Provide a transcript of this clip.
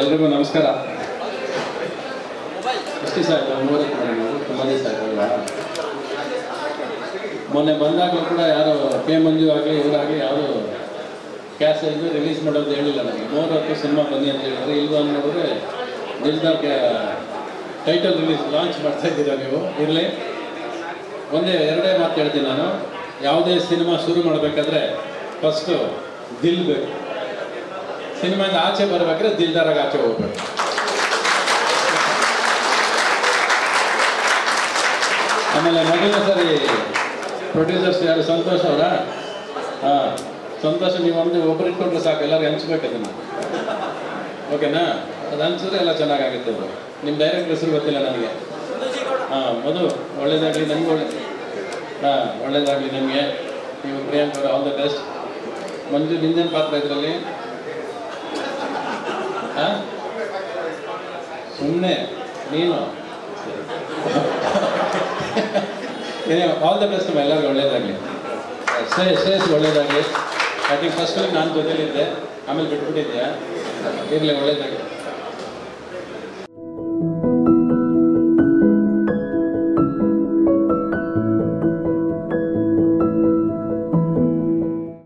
ಎಲ್ರಿಗೂ ನಮಸ್ಕಾರ. ಅಷ್ಟೇ ಸರ್, ಕುಮಾರಿ ಸಾಹೇಬ್ ಮೊನ್ನೆ ಬಂದಾಗ ಕೂಡ ಯಾರು ಕೆ ಮಂಜು ಆಗಲಿ ಇವರಾಗಲಿ ಯಾರು ಕ್ಯಾಸೆಟ್ ರಿಲೀಸ್ ಮಾಡೋದು ಹೇಳಿಲ್ಲ. ನನಗೆ 3 ಸಿನಿಮಾ ಬನ್ನಿ ಅಂತ ಹೇಳಿದ್ರೆ ಇಲ್ವಾ ನೋಡಿದ್ರೆ ನಿರ್ಧಾರ ಟೈಟಲ್ ರಿಲೀಸ್ ಲಾಂಚ್ ಮಾಡ್ತಾ ಇದ್ದೀರಾ ನೀವು. ಇರಲಿ, ಎರಡೇ ಮಾತು ಹೇಳ್ತೀನಿ ನಾನು. ಯಾವುದೇ ಸಿನಿಮಾ ಶುರು ಮಾಡಬೇಕಾದ್ರೆ ಫಸ್ಟು ದಿಲ್ ಬೇಕು. ಸಿನಿಮಾದ ಆಚೆ ಬರ್ಬೇಕಾದ್ರೆ ದಿಲ್ದಾರಾಗ ಆಚೆ ಹೋಗ್ಬೇಕು. ಆಮೇಲೆ ಮೊದಲನೇ ಸರಿ ಪ್ರೊಡ್ಯೂಸರ್ಸ್ ಯಾರು, ಸಂತೋಷ್ ಅವರ, ಹಾಂ ಸಂತೋಷ, ನೀವು ಅಂದರೆ ಒಬ್ಬರು ಇಟ್ಕೊಂಡ್ರೆ ಸಾಕು, ಎಲ್ಲರೂ ಹಂಚ್ಬೇಕು ಅದನ್ನು, ಓಕೆನಾ? ಅದು ಹಂಚಿದ್ರೆ ಎಲ್ಲ ಚೆನ್ನಾಗಾಗುತ್ತೆ. ನಿಮ್ಮ ಡೈರೆಕ್ಟ್ ಹೆಸರು ಗೊತ್ತಿಲ್ಲ ನನಗೆ. ಹಾಂ ಮಧು, ಒಳ್ಳೇದಾಗಲಿ ನಮ್ಗೆ, ಒಳ್ಳೇದಾಗಲಿ ನಮಗೆ. ನೀವು ಪ್ರಿಯಾಂಕ್ ಅವರು, ಆಲ್ ದ ಬೆಸ್ಟ್. ಮಂಜು, ನಿಂದೇನು ಪಾತ್ರ ಇದರಲ್ಲಿ? ಹಾಂ, ಸುಮ್ಮನೆ ನೀನು ಆಲ್ ದ ಬೆಸ್ಟ್. ಎಲ್ಲರಿಗೂ ಒಳ್ಳೇದಾಗಲಿ, ಶ್ರೇಯಸ್ ಒಳ್ಳೇದಾಗಲಿ. ಯಾಕೆ ಫಸ್ಟಲ್ಲಿ ನಾನು ಜೊತೆಲಿದ್ದೆ, ಆಮೇಲೆ ಬಿಟ್ಬಿಟ್ಟಿದ್ದೆ. ಇರಲಿ, ಒಳ್ಳೇದಾಗಲಿ.